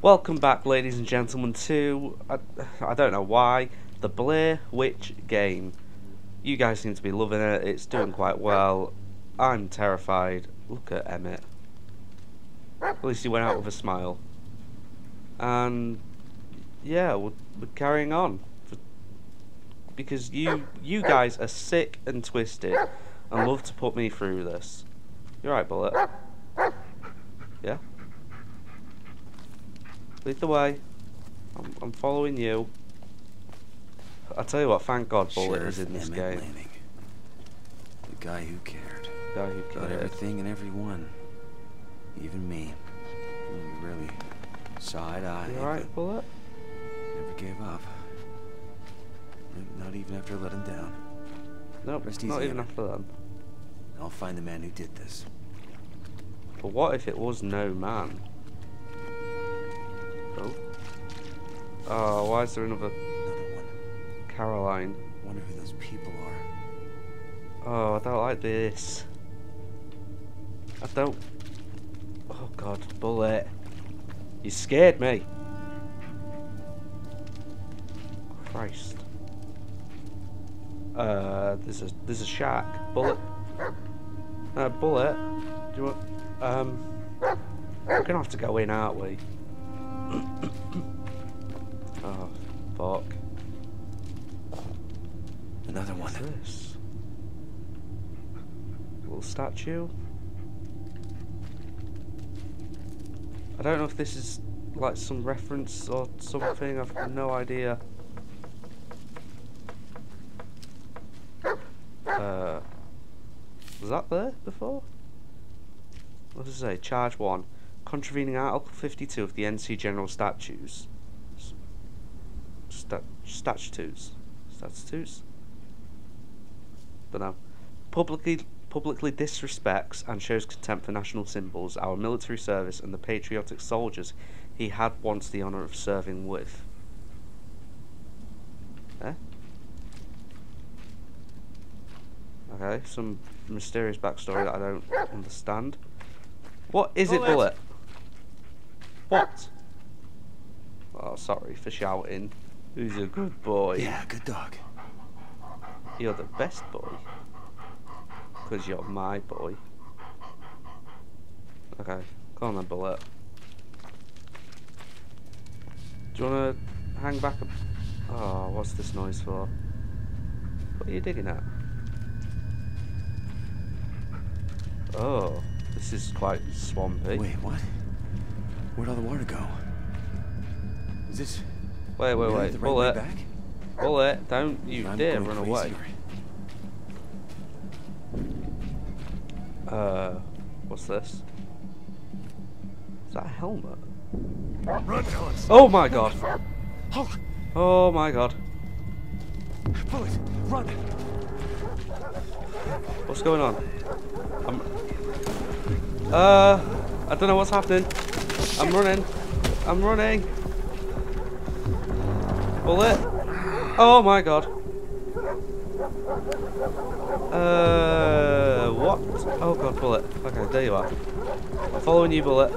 Welcome back, ladies and gentlemen, to, I don't know why, the Blair Witch game. You guys seem to be loving it, it's doing quite well. I'm terrified. Look at Emmett. At least he went out with a smile. And, yeah, we're carrying on. Because you guys are sick and twisted and love to put me through this. You're right, Bullet. Yeah? Lead the way. I'm following you. I'll tell you what, thank God Bullet is in this game. The guy who cared. The guy who cared. About everything and everyone. Even me. We really side-eyed. You alright, Bullet? Never gave up. Not even after letting down. Nope, not even after that. I'll find the man who did this. But what if it was no man? Oh. Oh, why is there another one? Caroline. I wonder who those people are. Oh, I don't like this. I don't. Oh God, Bullet! You scared me. Christ. There's a shark. Bullet. Bullet. Do you want? We're gonna have to go in, aren't we? Oh, fuck. Another one. What's this? Little statue. I don't know if this is like some reference or something. I've got no idea. Was that there before? What does it say? Charge 1. Contravening Article 52 of the NC General Statutes. Statutes? Dunno. Publicly disrespects and shows contempt for national symbols, our military service, and the patriotic soldiers he had once the honour of serving with. Eh? Okay, some mysterious backstory that I don't understand. What is it, Bullet? What? Oh, sorry for shouting. Who's a good boy? Yeah, good dog. You're the best boy. Because you're my boy. Okay, go on then, Bullet. Do you want to hang back? Oh, what's this noise for? What are you digging at? Oh, this is quite swampy. Wait, what? Where'd all the water go? Is this... Wait, Bullet. Right Bullet, don't you dare run away. What's this? Is that a helmet? Run, oh my God. Hold. Oh my God. Bullet, run. What's going on? I don't know what's happening. I'm running. Bullet. Oh my God. What? Oh God, Bullet. Okay, there you are. I'm following you, Bullet.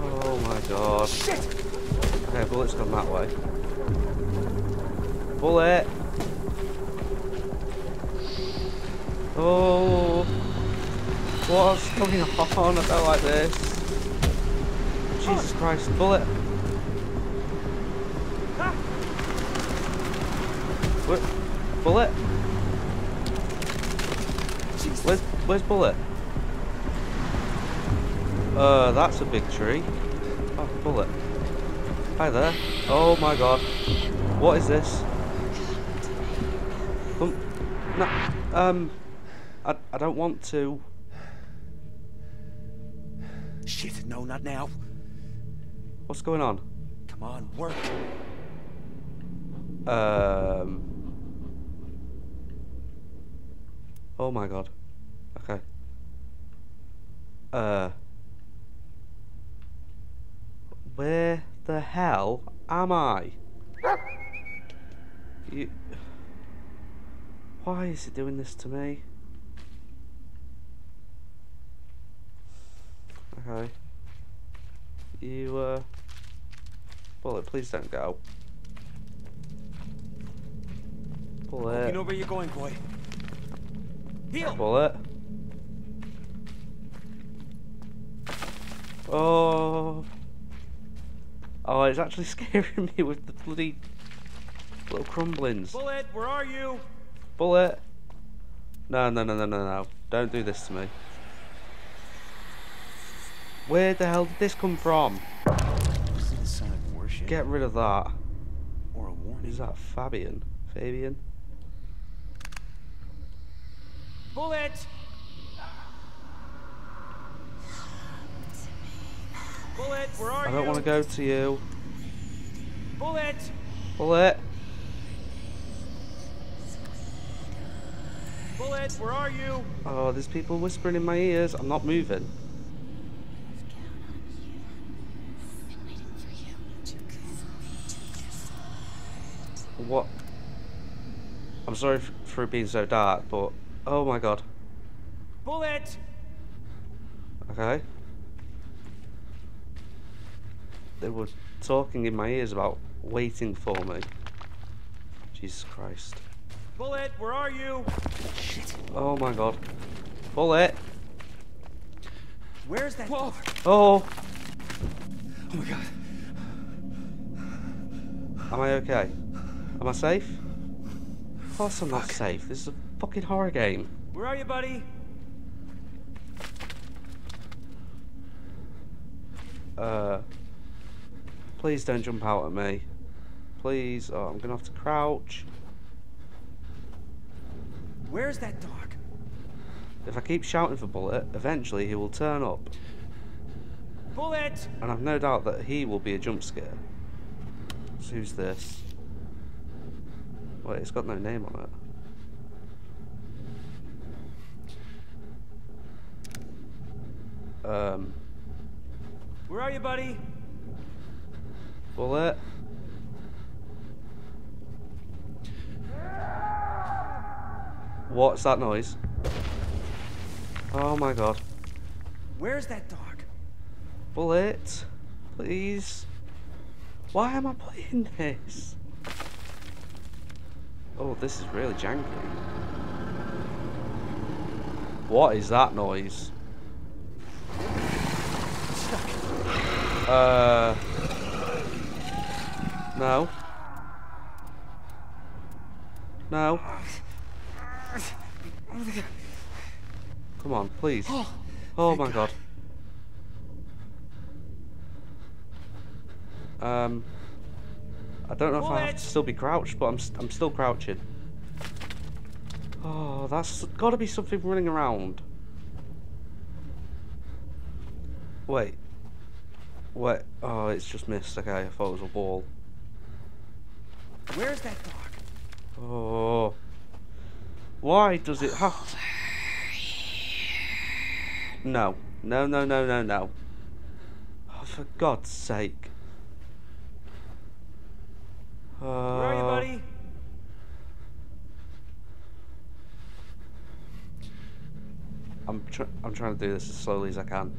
Oh my God. Okay, Bullet's gone that way. Bullet. Oh, what's going on? I don't like this. Jesus Christ, Bullet. Bullet? Where's Bullet? That's a big tree. Oh, Bullet. Hi there. Oh my God. What is this? I don't want to. Shit, no, not now. What's going on? Come on, work. Oh my God. Okay. Where the hell am I? You. Why is it doing this to me? Okay. you, Bullet, please don't go. Bullet. You know where you're going, boy. Heal! Bullet. Oh. Oh, it's actually scaring me with the bloody little crumblings. Bullet, where are you? Bullet. No, no, no, no, no, no. Don't do this to me. Where the hell did this come from? Is it a sign of worship? Get rid of that. Or a warning. Is that Fabian? Fabian? Bullet! Bullet, where are you? I don't want to go to you. Bullet! Bullet! Bullet, where are you? Oh, there's people whispering in my ears. I'm not moving. What? I'm sorry for it being so dark, but oh my god. Bullet. Okay. They were talking in my ears about waiting for me. Jesus Christ. Bullet, where are you? Shit. Oh my god. Bullet. Where's that? Whoa. Oh. Oh my god. Am I okay? Am I safe? Of course I'm not safe. This is a fucking horror game. Where are you, buddy? Please don't jump out at me. Please. Oh, I'm gonna have to crouch. Where's that dog? If I keep shouting for Bullet, eventually he will turn up. Bullet! And I've no doubt that he will be a jump scare. So who's this? Wait, it's got no name on it. Where are you, buddy? Bullet. What's that noise? Oh my god. Where's that dog? Bullet, please. Why am I playing this? Oh, this is really janky. What is that noise? No. No. Come on, please. Oh my god. I don't know if I have to still be crouched, but I'm still crouching. Oh, that's got to be something running around. Wait. Wait. Oh, it's just missed. Okay, I thought it was a ball. Where's that dog? Oh. Why does it have to... No. No, no, no, no, no. Oh, for God's sake. Where are you, buddy? I'm trying to do this as slowly as I can.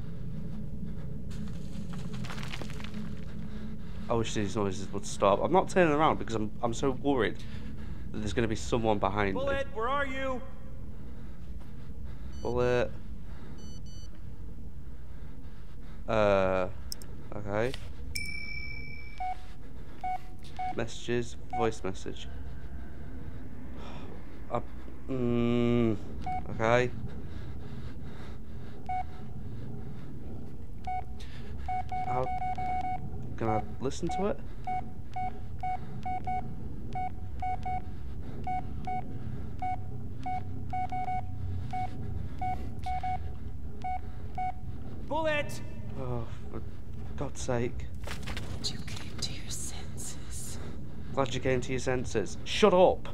I wish these noises would stop. I'm not turning around because I'm so worried that there's going to be someone behind me. Bullet, where are you? Bullet. Okay. Messages, voice message. Okay. How can I listen to it? Bullet! Oh, for God's sake. Glad you came to your senses. Shut up!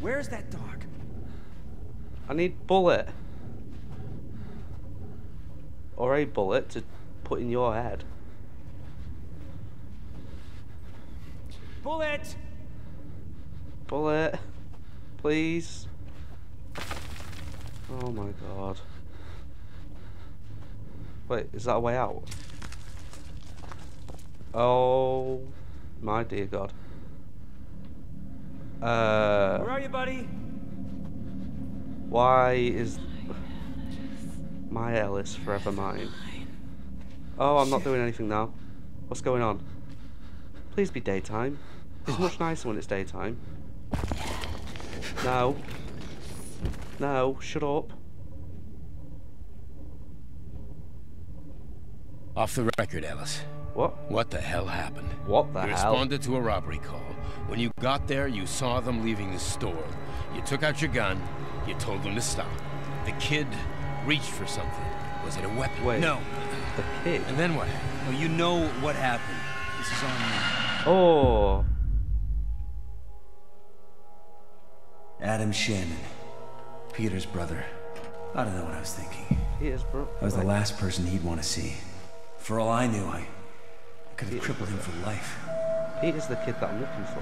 Where's that dog? I need Bullet. Or a bullet to put in your head. Bullet! Bullet. Please. Oh my god. Wait, is that a way out? Oh, my dear God. Where are you, buddy? Why is my Ellis forever mine? Oh, I'm not doing anything now. What's going on? Please be daytime. It's much nicer when it's daytime. No. No, shut up. Off the record, Ellis. What? What the hell happened? What the hell? You responded to a robbery call. When you got there, you saw them leaving the store. You took out your gun. You told them to stop. The kid reached for something. Was it a weapon? Wait. No. The kid? And then what? Well, you know what happened. This is on me. Oh. Adam Shannon. Peter's brother. I don't know what I was thinking. Peter's brother? I was the last person he'd want to see. For all I knew, I could have crippled him for life. Pete is the kid that I'm looking for.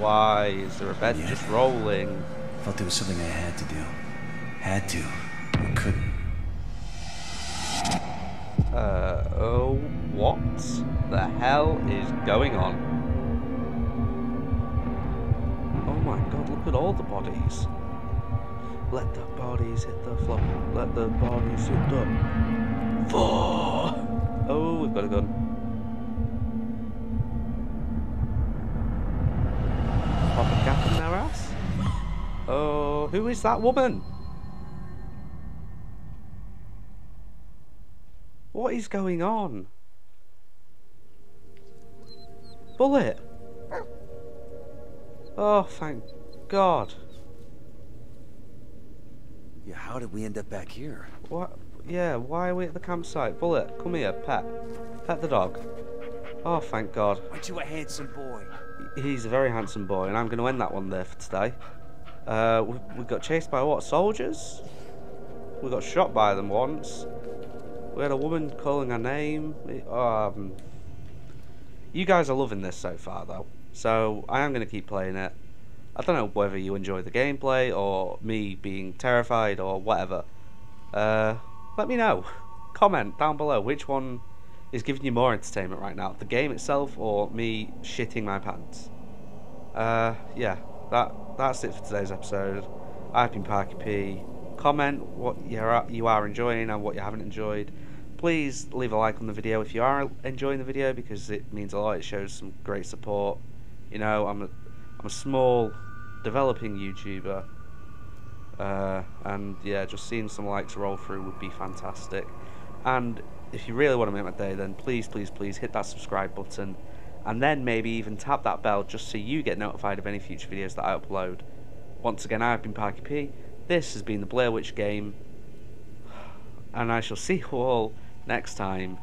Why is there a bed just rolling? I felt there was something I had to do. Had to. I couldn't. Oh, what the hell is going on? Oh my God, look at all the bodies. Let the bodies hit the floor. Let the bodies hit the floor. Oh, we've got a gun. Pop a gap in their ass. Oh, who is that woman? What is going on? Bullet. Oh, thank God. Yeah, how did we end up back here? What? Yeah, why are we at the campsite? Bullet, come here, pet. Pet the dog. Oh, thank God. Aren't you a handsome boy? He's a very handsome boy, and I'm going to end that one there for today. We got chased by what? Soldiers? We got shot by them once. We had a woman calling her name. You guys are loving this so far, though. So, I am going to keep playing it. I don't know whether you enjoy the gameplay or me being terrified or whatever. Let me know. Comment down below which one is giving you more entertainment right now. The game itself or me shitting my pants. Yeah, that's it for today's episode. I've been Parky P. Comment what you are enjoying and what you haven't enjoyed. Please leave a like on the video if you are enjoying the video because it means a lot. It shows some great support. You know, I'm a small developing YouTuber, and yeah, just seeing some likes roll through would be fantastic. And if you really want to make my day, then please, please, please hit that subscribe button, and then maybe even tap that bell just so you get notified of any future videos that I upload. Once again, I've been Parky P. This has been the Blair Witch game, and I shall see you all next time.